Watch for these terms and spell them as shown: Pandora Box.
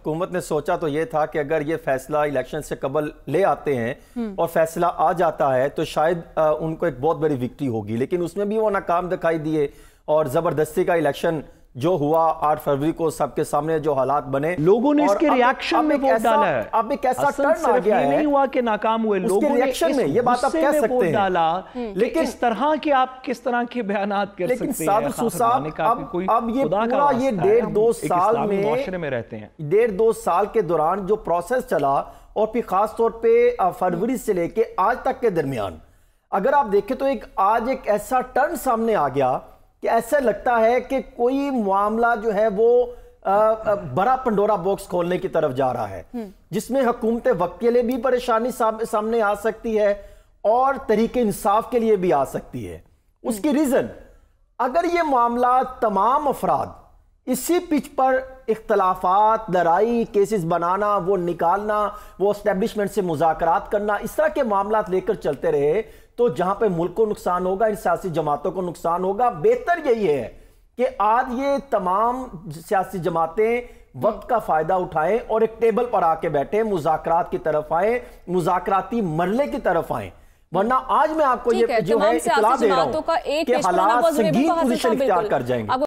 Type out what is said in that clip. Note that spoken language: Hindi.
हुकूमत ने सोचा तो ये था कि अगर ये फैसला इलेक्शन से कबल ले आते हैं और फैसला आ जाता है तो शायद उनको एक बहुत बड़ी विक्ट्री होगी, लेकिन उसमें भी वो नाकाम दिखाई दिए और ज़बरदस्ती का इलेक्शन जो हुआ 8 फरवरी को सबके सामने जो हालात बने, लोगों ने इसके रिएक्शन में वोट डाला है। अब एक ऐसा टर्न आ गया है, नहीं हुआ कि नाकाम हुए, लोगों ने रिएक्शन में ये बात आप कह सकते हैं डाला। लेकिन इस तरह के आप किस तरह के बयानात कर सकते हैं? अब ये पूरा ये 1.5-2 साल में मुआशरे में रहते हैं, 1.5-2 साल के दौरान जो प्रोसेस चला और फिर खास तौर पे फरवरी से लेके आज तक के दरमियान अगर आप देखें तो एक आज एक ऐसा टर्न सामने आ गया कि ऐसा लगता है कि कोई मामला जो है वो बड़ा पंडोरा बॉक्स खोलने की तरफ जा रहा है, जिसमें हुकूमत वक्त के लिए भी परेशानी सामने आ सकती है और तरीके इंसाफ के लिए भी आ सकती है। उसकी रीज़न, अगर ये मामला तमाम अफराद इसी पिच पर इख्तलाफात, लड़ाई, केसेस बनाना, वो निकालना, वो एस्टेब्लिशमेंट से मुज़ाकरात करना, इस तरह के मामला लेकर चलते रहे तो जहां पे मुल्क को नुकसान होगा, इन सियासी जमातों को नुकसान होगा। बेहतर यही है कि आज ये तमाम सियासी जमातें वक्त का फायदा उठाएं और एक टेबल पर आके बैठें, मुज़ाकरात की तरफ आएं, मुज़ाकराती मरले की तरफ आएं, वरना आज मैं आपको ये जो है इत्तला दे रहा हूं कि हालात संगीन पोजीशन इख्तियार कर जाएंगे।